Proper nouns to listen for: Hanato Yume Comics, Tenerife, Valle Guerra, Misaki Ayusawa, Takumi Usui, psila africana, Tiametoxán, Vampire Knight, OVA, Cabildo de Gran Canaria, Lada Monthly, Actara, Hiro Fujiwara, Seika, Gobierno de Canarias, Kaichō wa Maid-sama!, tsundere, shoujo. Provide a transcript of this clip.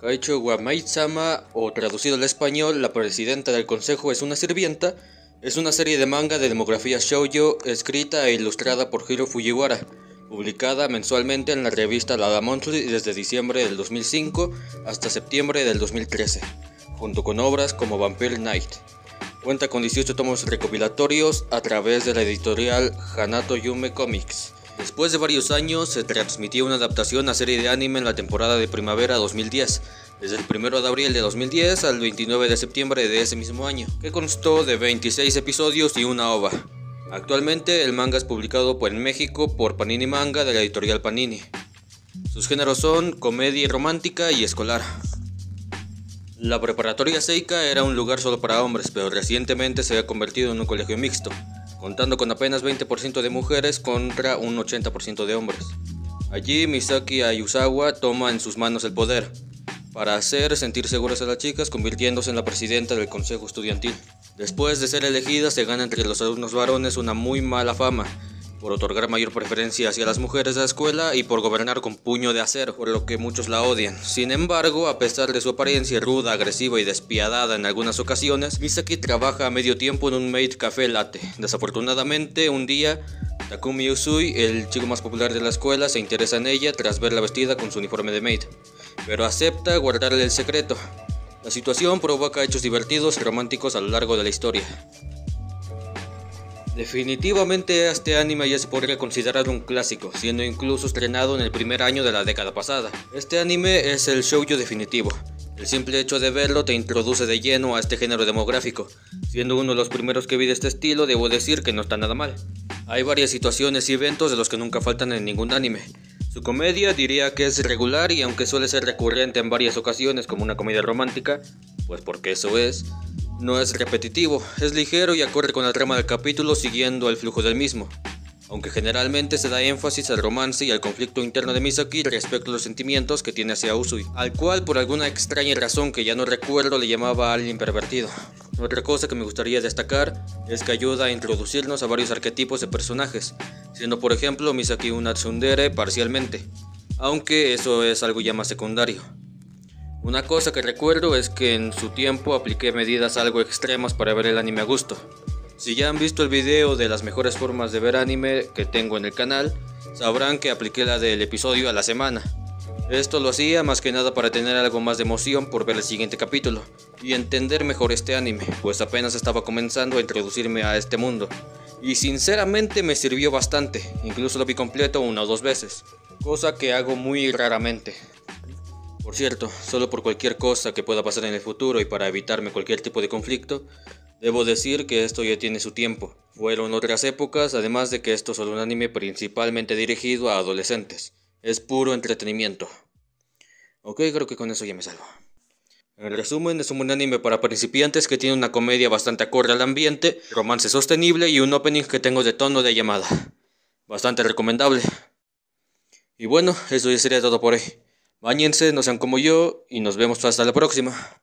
Kaichō wa Maid-sama, o traducido al español, la presidenta del consejo es una sirvienta, es una serie de manga de demografía shoujo escrita e ilustrada por Hiro Fujiwara, publicada mensualmente en la revista Lada Monthly desde diciembre del 2005 hasta septiembre del 2013, junto con obras como Vampire Knight. Cuenta con 18 tomos recopilatorios a través de la editorial Hanato Yume Comics. Después de varios años, se transmitió una adaptación a serie de anime en la temporada de primavera 2010, desde el 1 de abril de 2010 al 29 de septiembre de ese mismo año, que constó de 26 episodios y una OVA. Actualmente, el manga es publicado en México por Panini Manga de la editorial Panini. Sus géneros son comedia romántica y escolar. La preparatoria Seika era un lugar solo para hombres, pero recientemente se ha convertido en un colegio mixto, contando con apenas 20% de mujeres contra un 80% de hombres. Allí Misaki Ayusawa toma en sus manos el poder para hacer sentir seguras a las chicas, convirtiéndose en la presidenta del consejo estudiantil. Después de ser elegida, se gana entre los alumnos varones una muy mala fama por otorgar mayor preferencia hacia las mujeres de la escuela y por gobernar con puño de acero, por lo que muchos la odian. Sin embargo, a pesar de su apariencia ruda, agresiva y despiadada en algunas ocasiones, Misaki trabaja a medio tiempo en un maid café latte. Desafortunadamente, un día, Takumi Usui, el chico más popular de la escuela, se interesa en ella tras verla vestida con su uniforme de maid, pero acepta guardarle el secreto. La situación provoca hechos divertidos y románticos a lo largo de la historia. Definitivamente este anime ya se podría considerar un clásico, siendo incluso estrenado en el primer año de la década pasada. Este anime es el shoujo definitivo. El simple hecho de verlo te introduce de lleno a este género demográfico. Siendo uno de los primeros que vi de este estilo, debo decir que no está nada mal. Hay varias situaciones y eventos de los que nunca faltan en ningún anime. Su comedia diría que es regular, y aunque suele ser recurrente en varias ocasiones como una comedia romántica, pues porque eso es, no es repetitivo, es ligero y acorde con la trama del capítulo siguiendo el flujo del mismo, aunque generalmente se da énfasis al romance y al conflicto interno de Misaki respecto a los sentimientos que tiene hacia Usui, al cual por alguna extraña razón que ya no recuerdo le llamaba a alguien pervertido. Otra cosa que me gustaría destacar es que ayuda a introducirnos a varios arquetipos de personajes, siendo por ejemplo Misaki una tsundere parcialmente, aunque eso es algo ya más secundario. Una cosa que recuerdo es que en su tiempo apliqué medidas algo extremas para ver el anime a gusto. Si ya han visto el video de las mejores formas de ver anime que tengo en el canal, sabrán que apliqué la del episodio a la semana. Esto lo hacía más que nada para tener algo más de emoción por ver el siguiente capítulo y entender mejor este anime, pues apenas estaba comenzando a introducirme a este mundo. Y sinceramente me sirvió bastante, incluso lo vi completo una o dos veces, cosa que hago muy raramente. Por cierto, solo por cualquier cosa que pueda pasar en el futuro y para evitarme cualquier tipo de conflicto, debo decir que esto ya tiene su tiempo. Fueron otras épocas, además de que esto es solo un anime principalmente dirigido a adolescentes. Es puro entretenimiento. Ok, creo que con eso ya me salvo. En resumen, es un anime para principiantes que tiene una comedia bastante acorde al ambiente, romance sostenible y un opening que tengo de tono de llamada. Bastante recomendable. Y bueno, eso ya sería todo por hoy. Báñense, no sean como yo, y nos vemos hasta la próxima.